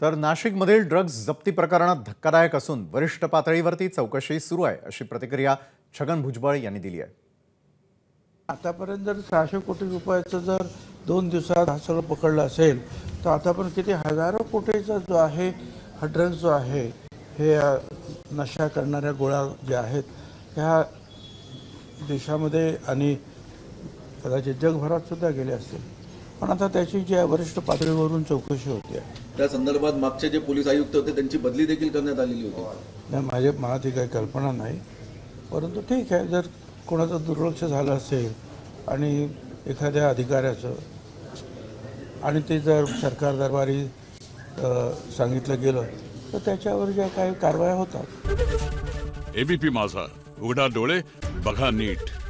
तर नाशिकमधील ड्रग्ज जप्ती प्रकरणात धक्कादायक असून वरिष्ठ पातळीवरती चौकशी सुरू आहे अशी प्रतिक्रिया छगन भुजबळ यांनी दिली आहे। आतापर्यंत जर 600 कोटी रुपयाचं जर 2 दिवसात हा सर्व पकडला असेल तर आता पण किती हजारो कोटीचा जो आहे हा ड्रग्ज जो आहे हे नशा करणाऱ्या गोळ्या ज्या आहेत ह्या देशामध्ये आणि कदाचित जगभरात सुद्धा गेले असतील पण आता त्याची जी वरिष्ठ पातळीवरून चौकशी होते त्या संदर्भात मागचे जे पोलीस आयुक्त होते त्यांची बदली देखील करण्यात आलेली होती। नाही मला ती काही कल्पना नाही परंतु ठीक आहे जर कोणाचं दुर्लक्ष झालं असेल आणि एखाद्या अधिकाऱ्याचं आणि ते जर सरकार दरबारी सांगितलं गेलं तर त्याच्यावर ज्या काही कारवाया होतात। ABP माझा उघडा डोळे बघा नीट।